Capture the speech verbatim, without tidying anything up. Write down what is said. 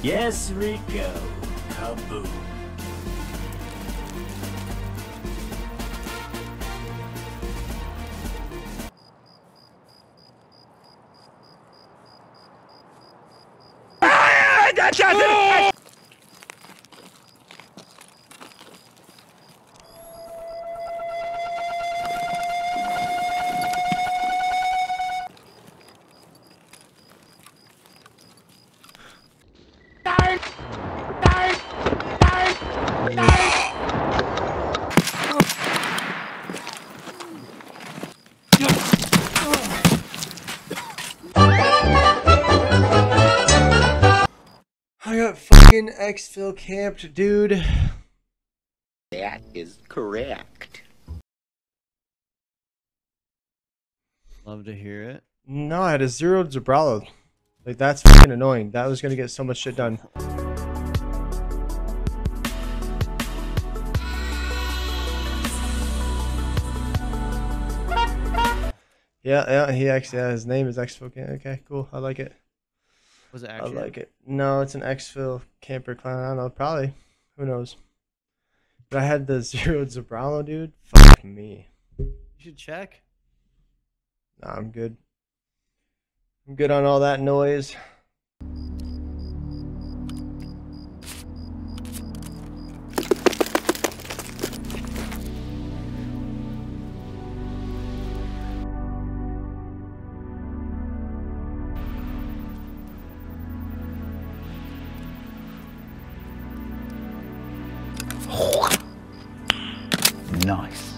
Yes, Rico. Kaboom. Oh! Fucking Xfil camped, dude. That is correct. Love to hear it. No, I had a zero Zabralo. Like, that's fucking annoying. That was gonna get so much shit done. Yeah, yeah, he actually, yeah, his name is Xfil Camper. Okay, cool. I like it. Was it actually? I like it. No, it's an Xfil Camper clown. I don't know. Probably. Who knows? But I had the zero Zabralo, dude. Fuck me. You should check. Nah, I'm good. I'm good on all that noise. Nice.